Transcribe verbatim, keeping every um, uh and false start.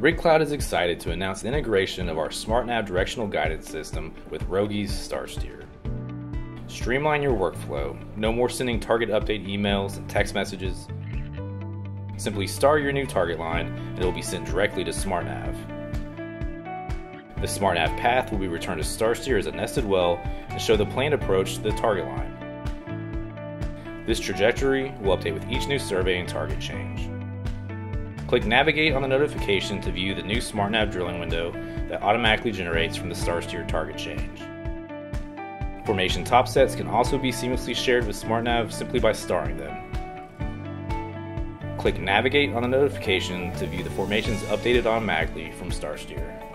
RigCLOUD is excited to announce the integration of our SmartNAV directional guidance system with Rogi's StarSteer. Streamline your workflow. No more sending target update emails and text messages. Simply star your new target line and it will be sent directly to SmartNAV. The SmartNAV path will be returned to StarSteer as a nested well and show the planned approach to the target line. This trajectory will update with each new survey and target change. Click Navigate on the notification to view the new SmartNAV drilling window that automatically generates from the StarSteer target change. Formation top sets can also be seamlessly shared with SmartNAV simply by starring them. Click Navigate on the notification to view the formations updated automatically from StarSteer.